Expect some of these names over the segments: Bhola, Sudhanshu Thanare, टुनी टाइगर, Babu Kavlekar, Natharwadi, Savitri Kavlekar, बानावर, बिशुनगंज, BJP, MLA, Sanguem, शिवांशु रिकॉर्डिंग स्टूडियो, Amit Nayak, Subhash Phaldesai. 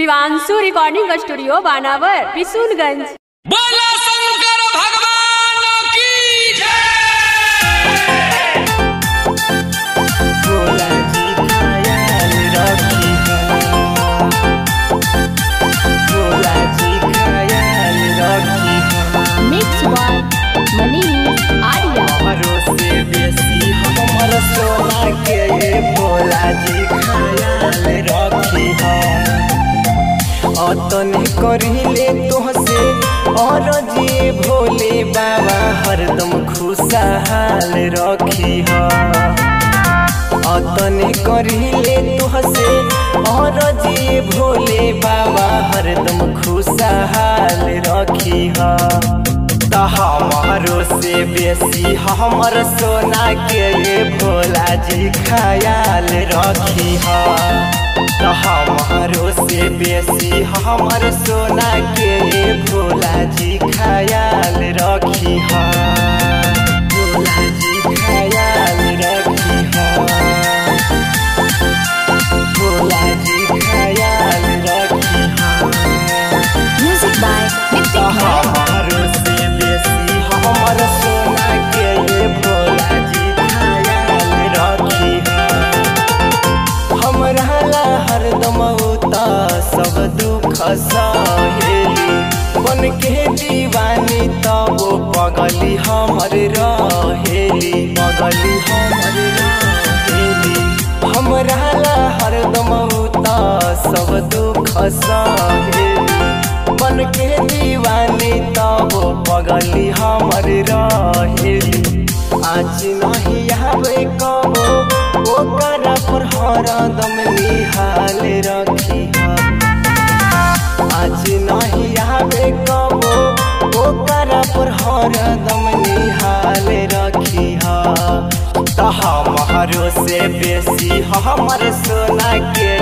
शिवांशु रिकॉर्डिंग स्टूडियो बानावर बिशुनगंज। अतने करिले तोहसे और जे भोले बाबा हरदम खुशहाल रखी हा। अतने करिले तोहसे और जे भोले बाबा हरदम खुशहाल रखी हा। हमारों से बेसी हमर सोना के भोला जी ख्याल रखी हा। हमारों से बेसी हमर सोना के भोला जी ख्याल रखी हा। भोला जी ख्याल रखी हा। भोला जी ख्याल रखी हा। म्यूजिक बाय हमारों से हमर सोना के भोला जी ख्याल रखी हा। हमरा ला हरदम उता सब दुख सहेली बन के दीवानी तब पगली हमर रहेली। पगली हमर रहेली हमरा ला हरदम उता सब दुख सहेली बन के दीवानी तब पगली हमर रहेली। आज नहीं आवे कबो ओकरा पर हरदम निहाल रखी हा। आज नहीं आवे कबो ओकरा पर हरदम निहाल रखी हा। हमारों से बेसी हमर सोना के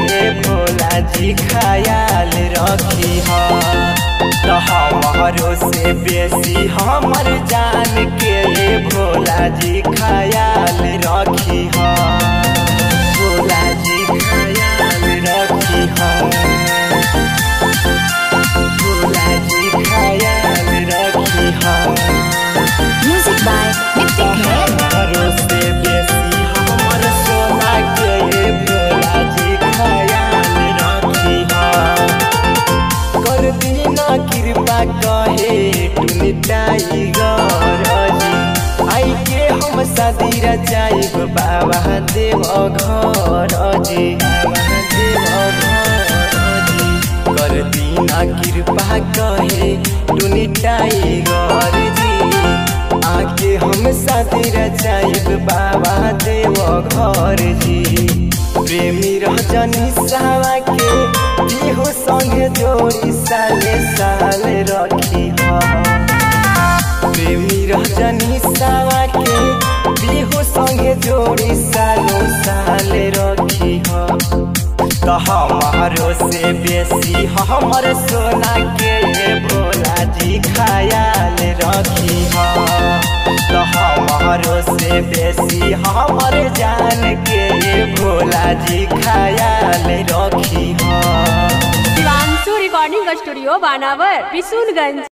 भोला जी ख्याल रखी हा। हमारों से बेसी हमर जान के भोला जी ख्याल रखी हा। भोला जी ख्याल रखी हा। भोला जी ख्याल रखी हा। म्यूजिक बाय हमारों से बेसी हमर सोना के भोला जी ख्याल रखी हा। कर दीना कृपा कहे टुनी टाइगर जी आई के हम शादी रचाइब बाबा देव घर जी। बाबा देव घर जी कर दीना कृपा कहे टुनी टाइगर जी आके हम शादी रचाइब बाबा देव घर जी। प्रेमी रजनी सावा के बिहू संगे जोड़ी साले साल रखी हा। प्रेमी रजनी सावा के बिहू संगे जोड़ी सालों साल रखी हा। हमारों से बेसी हमर सोना के भोला जी ख्याल रखी हा। हमारों से बेसी हमर जान के भोला जी ख्याल रखी हा। शिवांशु रिकॉर्डिंग स्टूडियो बानावर बिशुनगंज।